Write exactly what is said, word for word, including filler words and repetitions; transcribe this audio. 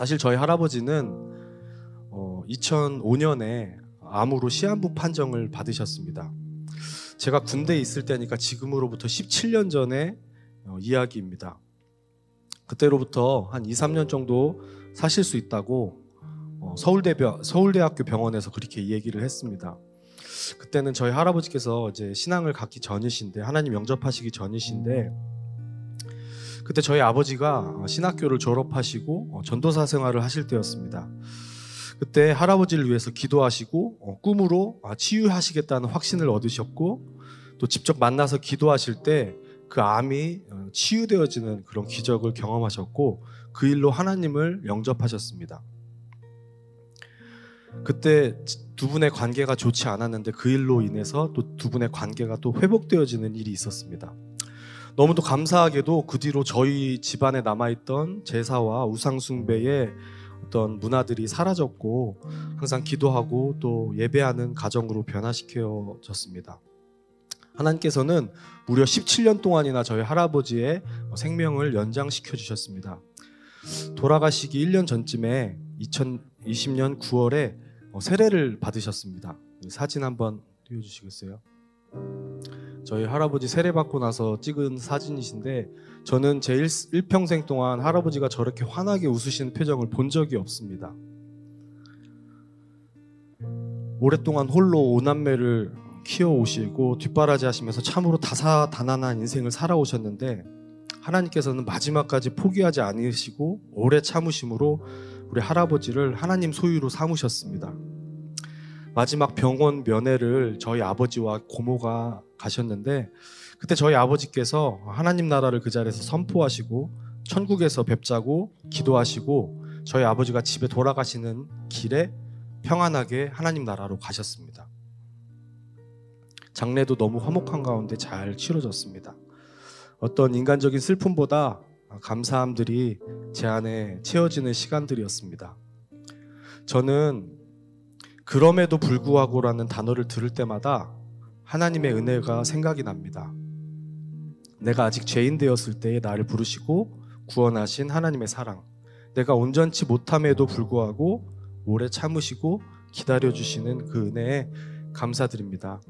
사실 저희 할아버지는 어, 이천오 년에 암으로 시한부 판정을 받으셨습니다. 제가 군대에 있을 때니까 지금으로부터 십칠 년 전의 어, 이야기입니다. 그때로부터 한 이, 삼 년 정도 사실 수 있다고 어, 서울대, 서울대학교 병원에서 그렇게 얘기를 했습니다. 그때는 저희 할아버지께서 이제 신앙을 갖기 전이신데, 하나님 영접하시기 전이신데, 그때 저희 아버지가 신학교를 졸업하시고 전도사 생활을 하실 때였습니다. 그때 할아버지를 위해서 기도하시고 꿈으로 치유하시겠다는 확신을 얻으셨고, 또 직접 만나서 기도하실 때 그 암이 치유되어지는 그런 기적을 경험하셨고, 그 일로 하나님을 영접하셨습니다. 그때 두 분의 관계가 좋지 않았는데 그 일로 인해서 또 두 분의 관계가 또 회복되어지는 일이 있었습니다. 너무도 감사하게도 그 뒤로 저희 집안에 남아있던 제사와 우상숭배의 어떤 문화들이 사라졌고, 항상 기도하고 또 예배하는 가정으로 변화시켜졌습니다. 하나님께서는 무려 십칠 년 동안이나 저희 할아버지의 생명을 연장시켜 주셨습니다. 돌아가시기 일 년 전쯤에 이천이십 년 구월에 세례를 받으셨습니다. 사진 한번 띄워주시겠어요? 저희 할아버지 세례받고 나서 찍은 사진이신데, 저는 제 일, 일평생 동안 할아버지가 저렇게 환하게 웃으시는 표정을 본 적이 없습니다. 오랫동안 홀로 오남매를 키워오시고 뒷바라지 하시면서 참으로 다사다난한 인생을 살아오셨는데, 하나님께서는 마지막까지 포기하지 않으시고 오래 참으심으로 우리 할아버지를 하나님 소유로 삼으셨습니다. 마지막 병원 면회를 저희 아버지와 고모가 가셨는데, 그때 저희 아버지께서 하나님 나라를 그 자리에서 선포하시고 천국에서 뵙자고 기도하시고, 저희 아버지가 집에 돌아가시는 길에 평안하게 하나님 나라로 가셨습니다. 장례도 너무 화목한 가운데 잘 치러졌습니다. 어떤 인간적인 슬픔보다 감사함들이 제 안에 채워지는 시간들이었습니다. 저는 그럼에도 불구하고라는 단어를 들을 때마다 하나님의 은혜가 생각이 납니다. 내가 아직 죄인 되었을 때에 나를 부르시고 구원하신 하나님의 사랑, 내가 온전치 못함에도 불구하고 오래 참으시고 기다려주시는 그 은혜에 감사드립니다.